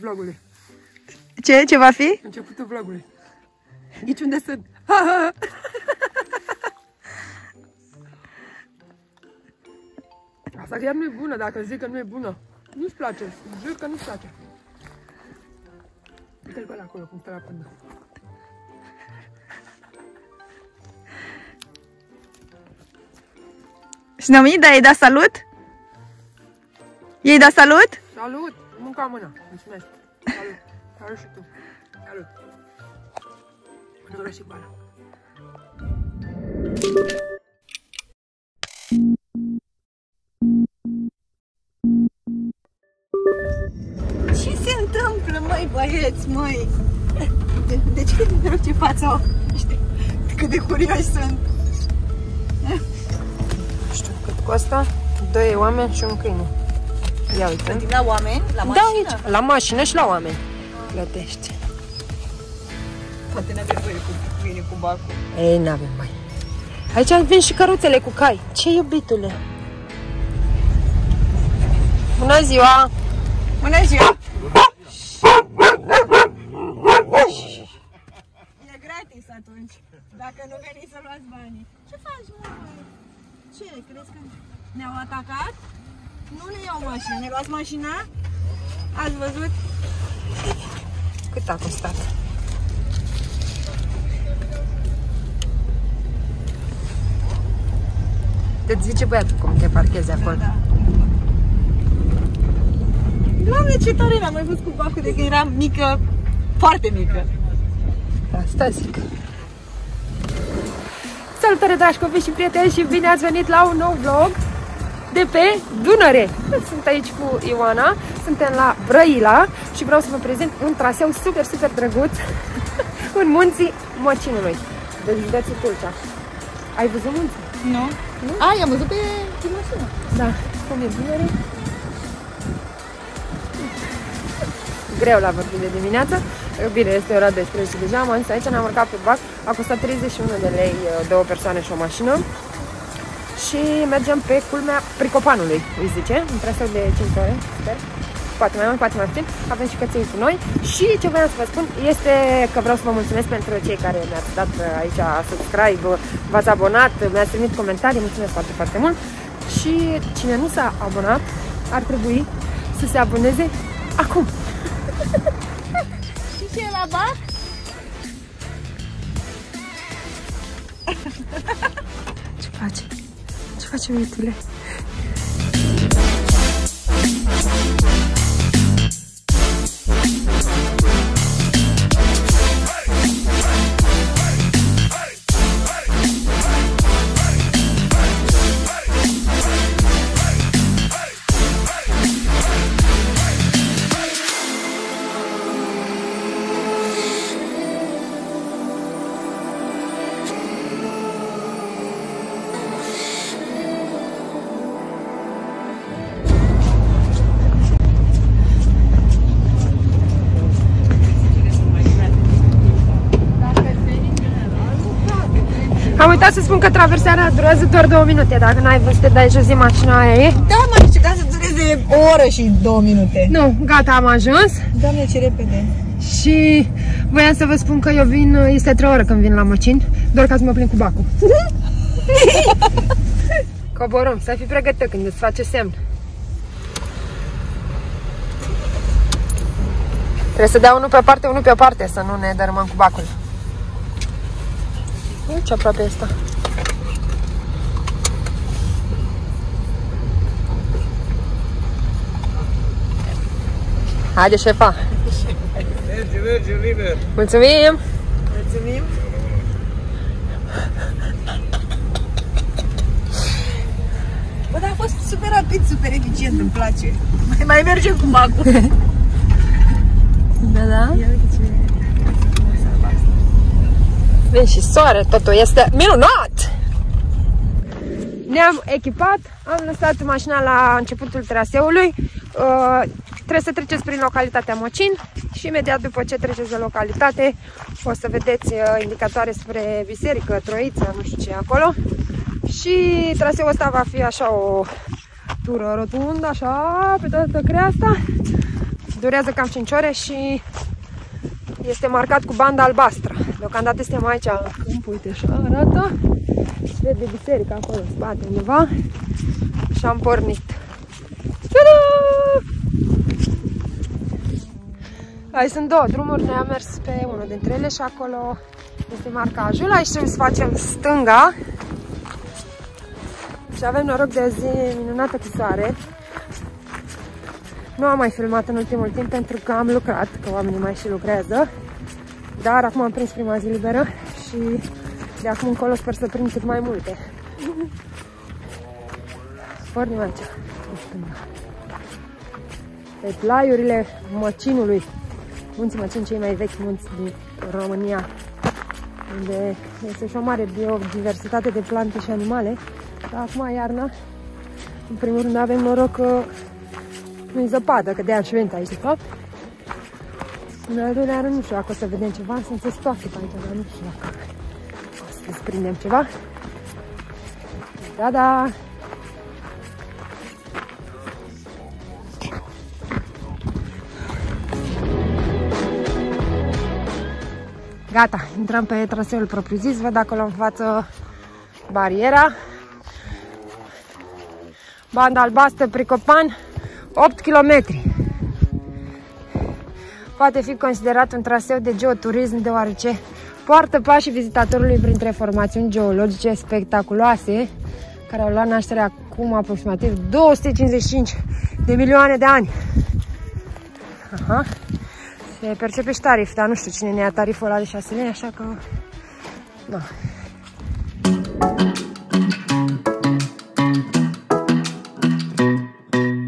vlogului. Ce? Ce va fi? Începutul vlogului. Nici unde sunt. Asta chiar nu e bună, dacă zic că nu e bună. Nu-ți place, jur că nu-ți place. Uite-l pe ăla acolo, cum stă la pândă. Și ne-am unit, dar ei da salut? Ei da salut? Salut! Munca mâna, mulțumesc! Salut! Salut și tu! Salut! Mănâncă și bala! Ce se întâmplă, măi, băieți, măi? De ce te rog ce față au? Cât de curioși sunt! Nu știu cât costă, doi oameni și un câine. Ia uite. Gândim la oameni? La mașină? Da, aici. La mașină și la oameni. Plătești. Poate n-avem voie cu câine, cu bacul. Ei, n-avem mai. Aici vin și căruțele cu cai. Ce iubitule! Bună ziua! Bună ziua! E gratis atunci, dacă nu veniți să luați banii. Ce faci, măi? Ce, crezi că ne-au atacat? Nu ne iau mașina, ne luați mașina? Ați văzut? Cât a costat? Te-ți zice băiatul cum te parchezi acolo. Da. Doamne, ce tare l-am mai văzut cu bacul de când eram mică, foarte mică. Asta zic. Salutare, dragi copii și prieteni, și bine ați venit la un nou vlog de pe Dunăre. Sunt aici cu Ioana, suntem la Brăila și vreau să vă prezint un traseu super, super drăguț în munții Măcinului. Deci, vedeți Tulcea. Ai văzut munții? Nu. Nu? A, i-am văzut pe mașină. Da. Cum e Dunăre? Greu la vorbit de dimineață. Bine, este ora 12 deja, am ajuns aici, ne-am urcat pe bac, a costat 31 de lei două persoane și o mașină. Și mergem pe culmea Pricopanului, îi zice, un traseu de 5 ore, sper. Poate mai mult, poate mai puțin. Avem și căței cu noi. Și ce vreau să vă spun este că vreau să vă mulțumesc pentru cei care mi-ați dat aici subscribe, v-ați abonat, mi-ați trimis comentarii, mulțumesc foarte, foarte mult. Și cine nu s-a abonat, ar trebui să se aboneze acum. Și ce e la bac? Ce face? Ce face, mitule? Am uitat să spun că traversarea durează doar 2 minute, dacă n-ai vrut să te dai jos din mașina aia e. Da, mă așteptam să dureze o oră și 2 minute. Nu, gata, am ajuns. Doamne, ce repede. Și voiam să vă spun că eu vin, este 3 ore când vin la Măcin, doar ca să mă plin cu bacul. Coborăm, să fii pregătită când îți face semn. Trebuie să dea unul pe parte, unul pe parte, să nu ne dărâmăm cu bacul. Ce aproape asta. Haide, șefa. Merge, merge, liber. Mulțumim. Mulțumim. Bă, dar a fost super rapid, super eficient, îmi place. Mai merge cu bacul. Da, da. Vine și soare, totul este minunat! Ne-am echipat, am lăsat mașina la începutul traseului. Trebuie să treceți prin localitatea Măcin și imediat după ce treceți de localitate o să vedeți indicatoare spre biserică, troiță, nu știu ce acolo. Și traseul ăsta va fi așa o tură rotundă, așa, pe toată creasta. durează cam 5 ore și este marcat cu banda albastră. Deocamdată suntem aici în câmp, uite așa arată. Se vede biserica acolo în spate undeva. Și am pornit. Aici sunt două drumuri, noi am mers pe unul dintre ele și acolo este marcajul. Aici trebuie să facem stânga. Și avem noroc de o zi minunată cu soare. Nu am mai filmat în ultimul timp pentru că am lucrat, că oamenii mai și lucrează. Dar acum am prins prima zi liberă și de acum încolo sper să prind cât mai multe. Pornim aici, în stânga. Pe plaiurile Măcinului. Munții Măcin, cei mai vechi munți din România, unde este și o mare biodiversitate de plante și animale. Dar acum iarna, în primul rând avem noroc că nu-i zăpadă, că de-aia și vent aici de fapt. În al doilea rând, nu știu dacă o să vedem ceva, sunt să stoacă pe aici, dar nu știu dacă o să desprindem ceva. Da, da! Gata, intrăm pe traseul propriu-zis, văd acolo în față bariera. Banda albastră, Pricopan, 8 km. Poate fi considerat un traseu de geoturism, deoarece poartă pașii vizitatorului printre formațiuni geologice spectaculoase, care au luat naștere acum aproximativ 255 de milioane de ani. Aha. Se percepe și tarif, dar nu știu cine ne ia tariful ăla de 6 lei, așa că... No.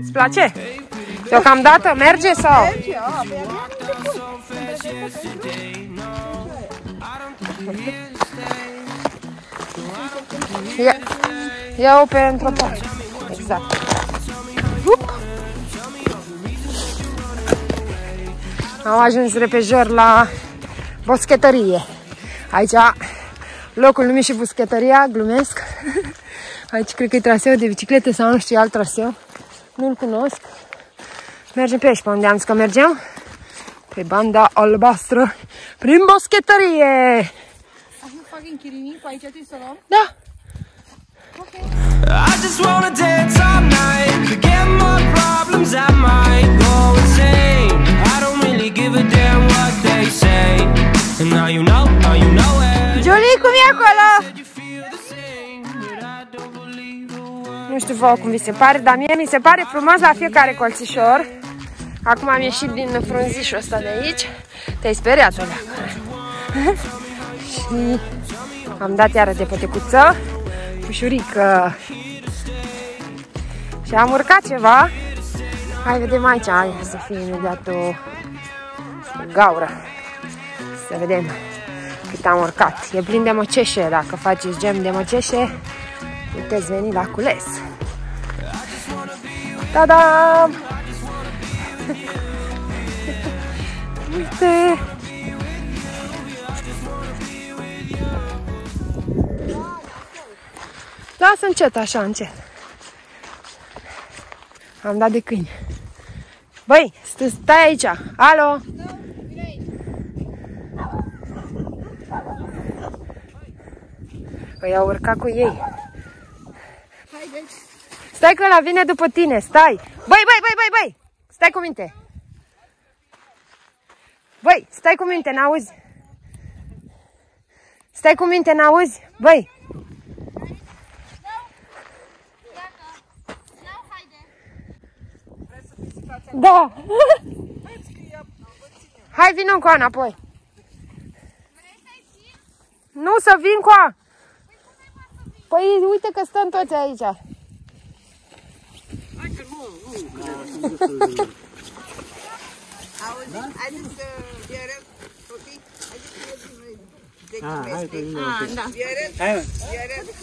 Îți place? Deocamdată merge sau? Merge, ia-o pe într-o parte. Exact. Up. Am ajuns repejor la boschetărie. Aici, locul numit și boschetăria, glumesc. Aici cred că e traseu de biciclete sau nu știu, alt traseu. Nu-l cunosc. Mergem pe aici, pe unde am zis că mergem? Pe banda albastră, prin boschetărie! Acum fac închirinii, pe aici trebuie să luăm? Da! Ok! I just wanna dance all night, forget my problems, I might go insane. I don't really give a damn what they say. And now you know it. Julie, cum e acolo? Nu știu vouă cum vi se pare, dar mie mi se pare frumos la fiecare colțișor. Acum am ieșit din frunzișul ăsta de aici. Te-ai speriat, Olea. Și am dat iară de pătecuță, pușurică. Și am urcat ceva. Hai, vedem aici. Hai să fie imediat o gaură. Să vedem cât am urcat. E plin de măceșe, dacă faceți gem de măceșe. Puteți veni la cules. Ta-da! Uite! Lasă încet, așa, încet. Am dat de câini. Băi, stai aici! Alo! Păi au urcat cu ei. Stai că ăla vine după tine, stai! Băi, băi, băi, băi, băi! Stai cu minte! Băi, stai cu minte, n-auzi? Stai cu minte, n-auzi? Băi! Da! Hai, vină cu Ana, apoi! Nu, să vin cu Ana! Păi, uite că stăm toți aici!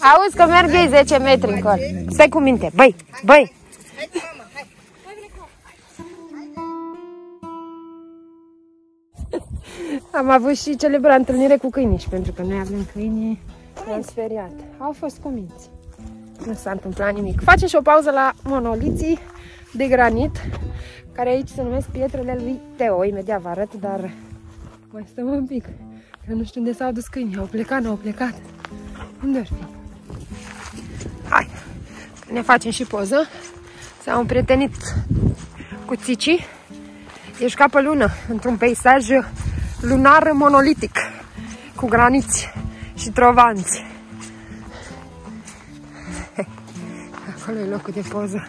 Auzi că merg ei 10 metri încolo. Stai cu minte, băi, băi. Am avut și celebra întâlnire cu câinii și pentru că noi avem câini, ne-am speriat. Au fost cuminți. Nu s-a întâmplat nimic. Facem și o pauză la monoliții de granit, care aici se numesc Pietrele lui Teo. Imediat vă arăt, dar mai stăm un pic, că nu știu unde s-au dus câinii. Au plecat, n-au plecat. Unde ar fi? Hai, că ne facem și poză. S-au împrietenit cu țicii. Ești ca pe lună, într-un peisaj lunar monolitic, cu graniți și trovanți. Acolo e locul de poză.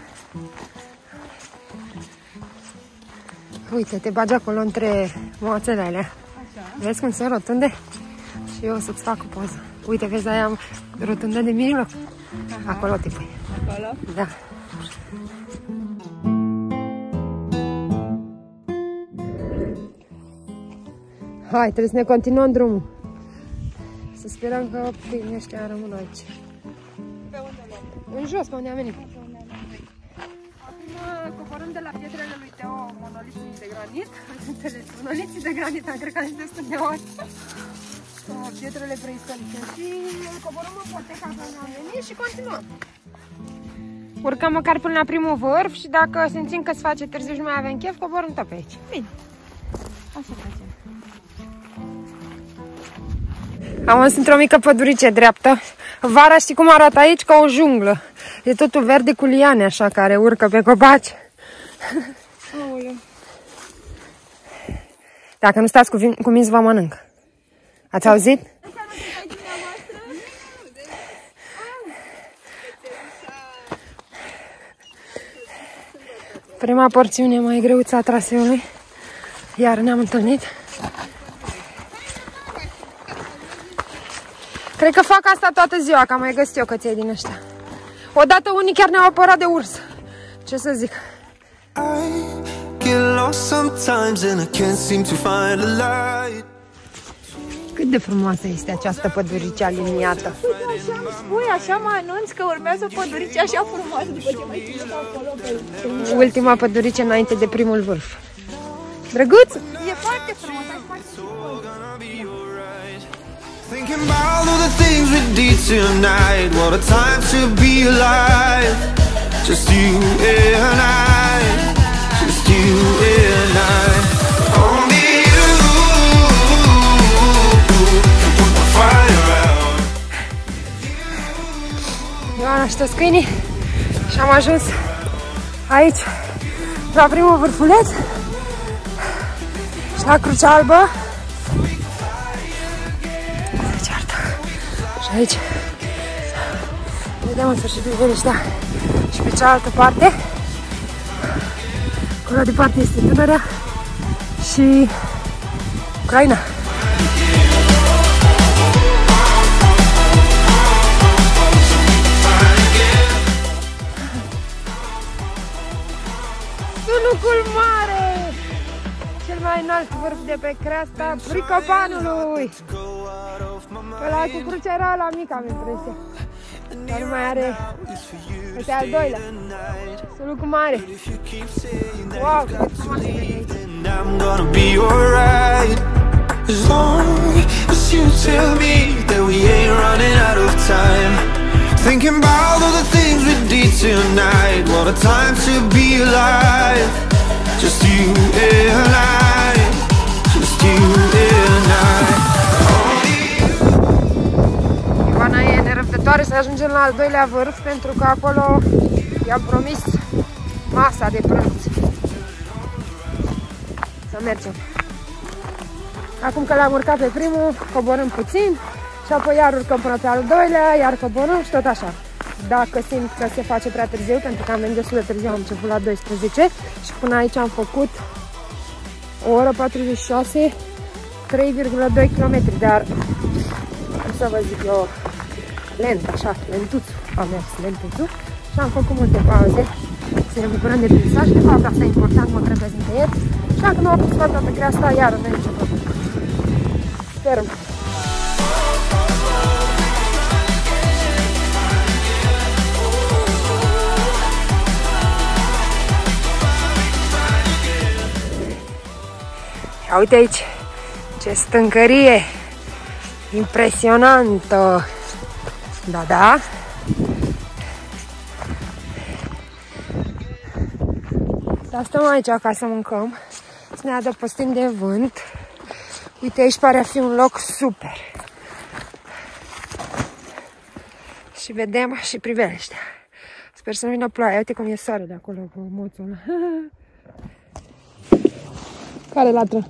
Uite, te bagi acolo între moațele alea. Așa. Vezi cum sunt rotunde? Și eu o să-ți fac o poză. Uite, vezi, aia rotundă de mijloc? Acolo te pui. Acolo? Da. Hai, trebuie să ne continuăm drumul. Să sperăm că câinii ăștia rămân aici. Pe unde luăm? În jos, pe unde am venit. Acum coborâm de la Pietrele lui Teo, monoliții de granit. Monoliții de granit, am cred că am zis destul de ori. Pietrele preistorice. Și coborâm în poteca pe unde am venit și continuăm. Urcăm măcar până la primul vârf și dacă simțim că se face târziu și nu mai avem chef, coborâm tot pe aici. Bine. Așa facem. Am ajuns într-o mică pădurice dreaptă. Vara știi cum arată aici? Ca o junglă. E totul verde cu liane așa care urcă pe copaci. Aoleu. Dacă nu stați cu minți, vă mănânc. Ați auzit? Prima porțiune mai greuță a traseului. Iar ne-am întâlnit. Cred că fac asta toată ziua, că am mai găsit eu căței din ăștia. Odată unii chiar ne-au apărat de urs. Ce să zic? Cât de frumoasă este această pădurice aliniată. Uite, așa îmi spui, așa mă anunț că urmează o pădurice așa frumoasă după ce mai spui acolo pe... Ultima pădurice înainte de primul vârf. Drăguț? E foarte frumos, ai spus și voi. Thinking about all the things we did tonight. What a time to be alive. Just you and I. Just you and I. Only you can put the fire out. Ioana și toți câinii. Și am ajuns aici la primul vârfuleț și la Crucea Albă. Aici vedem în sfârșit Brăila și pe cealaltă parte. Acolo departe este Tânărea și Ucraina. Sunucul mare! Cel mai înalt vârf de pe creasta Pricopanului! Ăla cu crucea era la mică, am impresia. Dar nu mai are pe al doilea. Sunt lucru mare. Wow, cât frumoasă e aici. Doar să ajungem la al doilea vârf, pentru că acolo i-am promis masa de prânz. Să mergem. Acum că l-am urcat pe primul, coborâm puțin și apoi iar urcăm până pe al doilea, iar coborâm și tot așa. Dacă simt că se face prea târziu, pentru că am venit destul de târziu, am început la 12 și până aici am făcut o oră 46, 3,2 km, dar cum să vă zic eu, lent, așa, lentuțul, am mers lentuțul și am făcut multe pauze să ne bucurăm de peisaj, de fapt asta e important, mă reprezintă el și dacă nu am pus toată pe creasta, iar nu e nicio problemă. Sperăm. Ia uite aici, ce stâncărie impresionantă! Da, da. Da, Dar stăm aici ca să mâncăm, să ne adăpostim de vânt. Uite, aici pare a fi un loc super. Și vedem și priveliștea. Sper să nu vină ploaie. Uite cum e soare de acolo cu moțul. Care latră?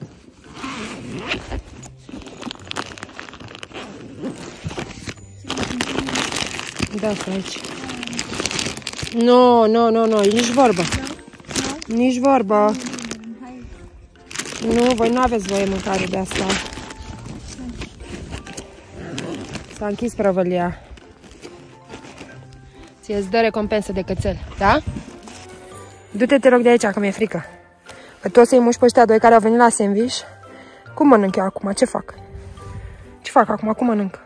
Da, stai aici. Nu, nu, nu, nu, nici vorba. Nici vorba. Nu, voi nu aveți voie mâncare de asta. S-a închis prăvălia. Ți-ți dă recompensă de cățel, da? Du-te, te rog, de aici, că mi-e frică. Că tu o să-i muști pe ăștia doi care au venit la sandwich. Cum mănânc eu acum? Ce fac? Ce fac acum? Cum mănânc?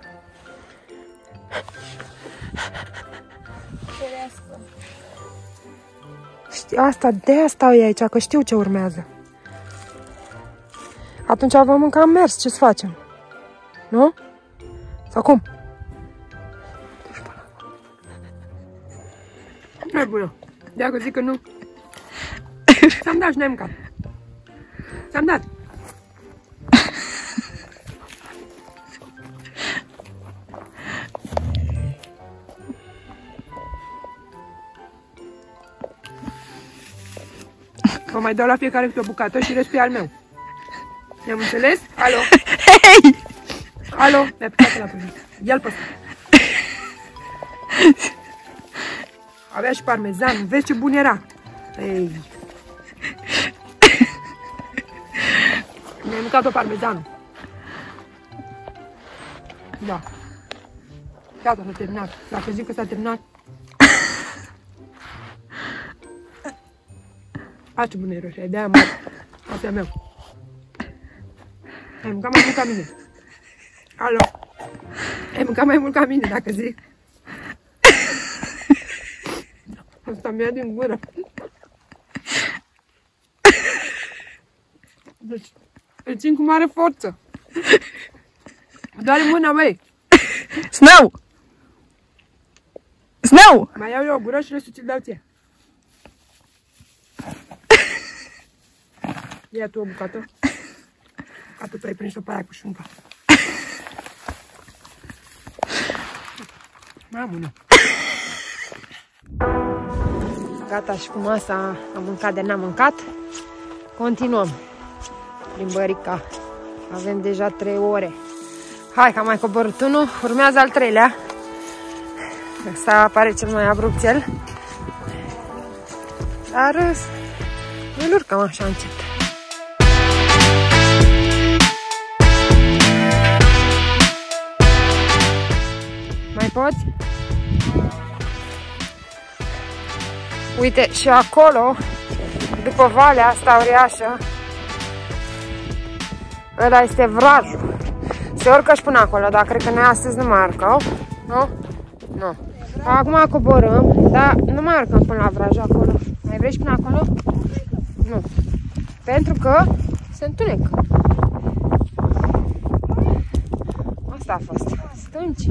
Asta, de-aia stau eu aici, că știu ce urmează. Atunci vom mânca, am mers, ce-ți facem? Nu? Sau cum? Nu-i bună. De-aia că zic că nu. Ți-am dat și n-ai mâncat. Ți-am dat. Vă mai dau la fiecare câte o bucată și restul e al meu. Ne-am înțeles? Alo! Hei! Alo! Mi-a picat la pământ. Ia-l pe ăsta. Avea și parmezan. Vezi ce bun era. Ei. Mi-a mâncat-o parmezanul. Da. Gata, s-a terminat. Dacă zic că s-a terminat. A, ce bună e roșia, de-aia mă. Asta e meu. Ai mâncat mai mult ca mine. Alo. Ai mâncat mai mult ca mine, dacă zic. Asta mi-a din gură. Deci, îl țin cu mare forță. Doare mâna, măi. Snow! Snow! Mai iau eu o gură și restul ți-l dau ție. Ia tu o bucată. Ca tu ai prins-o pe aia cu șunca. Mamă, nu. Gata și cu masa am mâncat de n-am mâncat. Continuăm. Plimbărica. Avem deja 3 ore. Hai că am mai coborât unul. Urmează al 3-lea. Asta apare cel mai abrupt cel. Dar îl urcăm așa încet. Poți? Uite, și acolo, după valea asta uriașă, ăla este vrajul. Se urcă și până acolo, dar cred că noi astăzi nu mai arcăm. Nu? Nu. Acum coborâm, dar nu mai arcăm până la vrajul acolo. Mai vrei și până acolo? Nu. Pentru că se întunecă. Asta a fost. Stânci.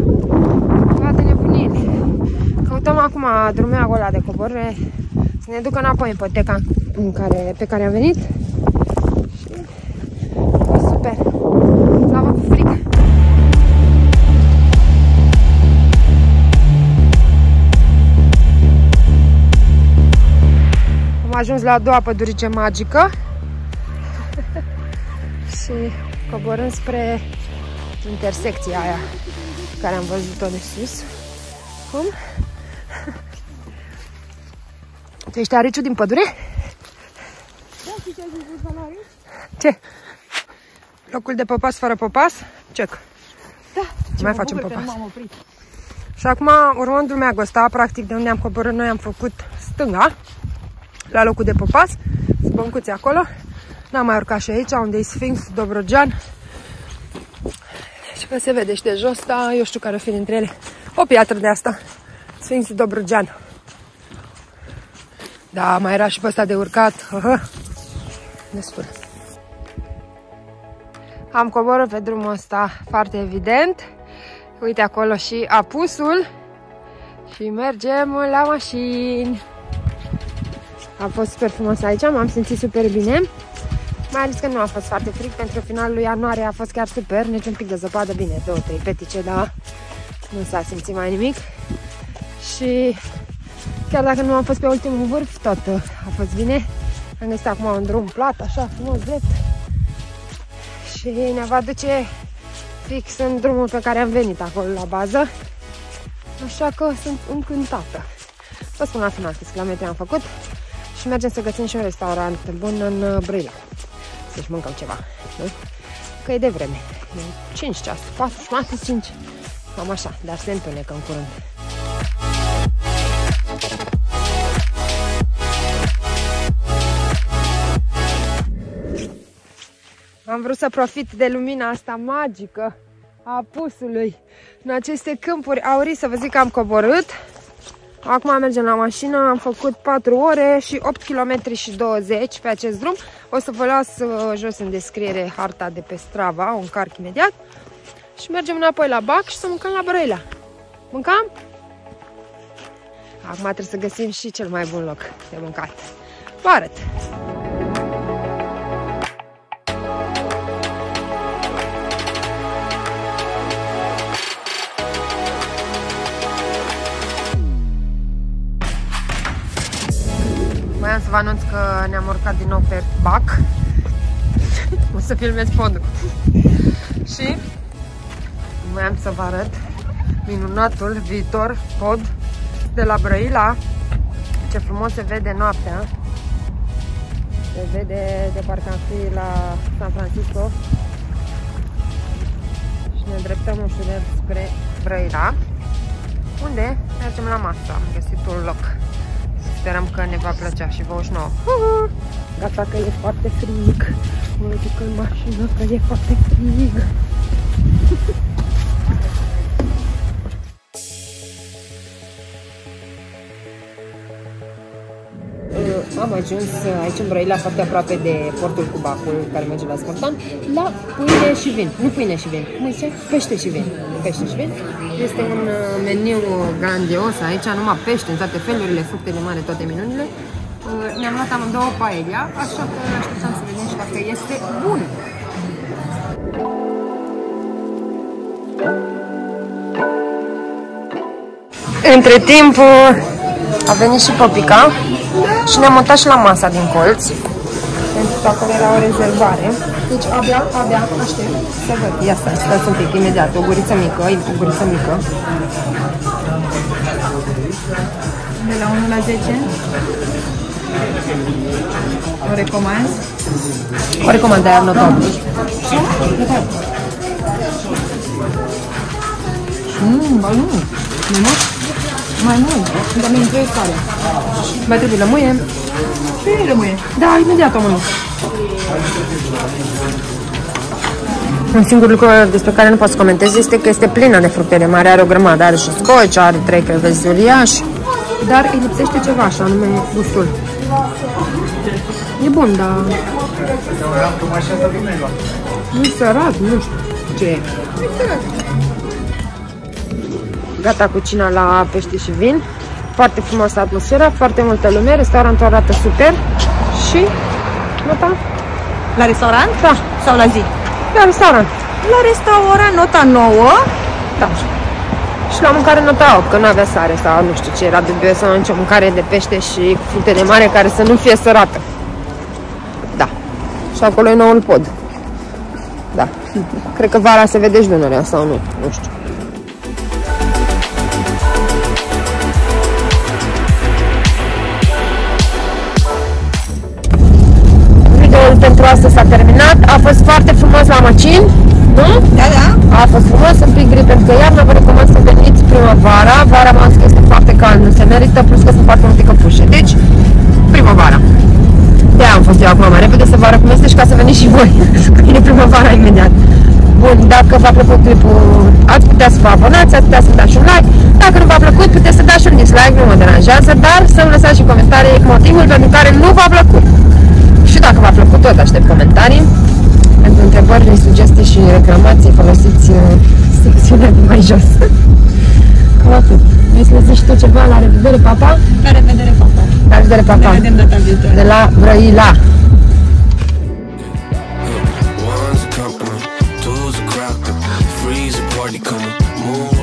Toată nebunie. Căutăm acum drumeagul ăla de coborâre să ne ducă înapoi în poteca pe care am venit. Și... super. S-a făcut frică. Am ajuns la a doua pădurice magică. Și coborâm spre intersecția aia care am văzut-o de sus. Cum? Tu ești ariciu din pădure? Da, știi ce ai zis la arici? Ce? Locul de popas fără popas? Check. Da, ce mai facem popas. Și acum, urmând drumeagul ăsta, practic de unde am coborât noi, am făcut stânga la locul de popas, zbăncuți acolo. N-am mai urcat și aici, unde e Sfinx Dobrogean. Și că se vede și de jos, da, eu știu care o fi dintre ele. O piatră de asta. Sfinx Dobrogean. Da, mai era și pe ăsta de urcat. Destul. Am coborât pe drumul ăsta, foarte evident. Uite acolo și apusul. Și mergem la mașini. A fost super frumos aici, m-am simțit super bine. Mai ales că nu a fost foarte frig, pentru finalul ianuarie a fost chiar super. Nici un pic de zăpadă, bine, 2-3 petice, dar nu s-a simțit mai nimic. Și chiar dacă nu am fost pe ultimul vârf, tot a fost bine. Am găsit acum un drum plat, așa, frumos, drept. Și ne va duce fix în drumul pe care am venit acolo la bază. Așa că sunt încântată. Vă spun la final câți kilometri am făcut. Și mergem să găsim și un restaurant bun în Brăila. Să-și mâncăm ceva, nu? Că e de vreme. 5 ceas, 4, 5. Cam așa, dar se întunecă în curând. Am vrut să profit de lumina asta magică a apusului în aceste câmpuri aurii, să vă zic că am coborât. Acum mergem la mașină, am făcut 4 ore și 8,20 km pe acest drum. O să vă las jos în descriere harta de pe Strava, o încarc imediat. Și mergem înapoi la Bac și să mâncăm la Brăila. Mâncam? Acum trebuie să găsim și cel mai bun loc de mâncat. Vă arăt! Voiam să vă anunț că ne-am urcat din nou pe Bac. O să filmez fondul. Și voiam să vă arăt minunatul viitor pod de la Brăila. Ce frumos se vede noaptea. Se vede de parcă am fi la San Francisco. Și ne îndreptăm ușurel spre Brăila, unde mergem la masă. Am găsit un loc. Sperăm că ne va plăcea și vouă și nouă. Gata că e foarte frig. Mă duc în mașină că e foarte frig. Am ajuns aici în Brăila, foarte aproape de portul cu Bacul, care merge la Spartan, la pâine și vin. Nu pâine și vin, cum zice? Pește și vin. Pește și vin. Este un meniu grandios aici, numai pește în toate felurile, fructe de mare, toate minunile. Ne-am luat amândouă paella, așa că așteptam să vedem și dacă este bun. Între timp a venit și Popica și ne-am mutat și la masa din colț, pentru că acolo era o rezervare. Deci abia aștept să văd. Ia stai, stați un pic, imediat, o guriță mică, o guriță mică. De la 1 la 10? O recomand? O recomand, dar nu tot. Ba nu, mai mult, dar mi-e întreie sare. Mai trebuie lămâie. Și lămâie. Da, imediat o mână. Un singur lucru despre care nu pot să comentez este că este plină de fructe de mare, are o grămadă, are și scoci, are 3 crevezi uriași, dar îi lipsește ceva, așa, anume gustul. E bun, dar... E sărat, nu știu ce e. E sărat. Gata cu cina la pește și vin. Foarte frumoasă atmosfera, foarte multă lume, restaurantul arată super. Și nota? La restaurant? Da. Sau la zi? La restaurant. La restaurant nota 9. Da. Și la mâncare nota 8, că nu avea sare sau nu știu ce era dubios, sau nicio mâncare de pește și fructe de mare care să nu fie sărată. Da. Și acolo e noul pod. Da. Cred că vara se vede și Dunărea sau nu, nu știu. Pentru asta s-a terminat. A fost foarte frumos la Măcin, nu? Da, da. A fost frumos, un pic gri pentru că iarna, vă recomand să veniți primăvara. Vara m-am zis că este foarte cald, nu se merită, plus că sunt foarte multe căpușe. Deci, primăvara. De-aia am fost eu acum mai repede să vă arăt cum este și ca să veniți și voi. Vine primăvara imediat. Bun, dacă v-a plăcut clipul, ați putea să vă abonați, ați putea să dați și un like. Dacă nu v-a plăcut, puteți să dați și un dislike, nu mă deranjează, dar să-mi lăsați și comentarii motivul pentru care nu v-a plăcut. Și dacă v-a plăcut tot, aștept comentarii. Pentru întrebări, sugestii și reclamații, folosiți secțiunea de mai jos. Cam atât. Noi să le zici tu ceva. La revedere, papa! La revedere, papa! La revedere, papa! Ne vedem data viitoare! De la Brăila! One's a company, two's a cracker, three's a party coming, move.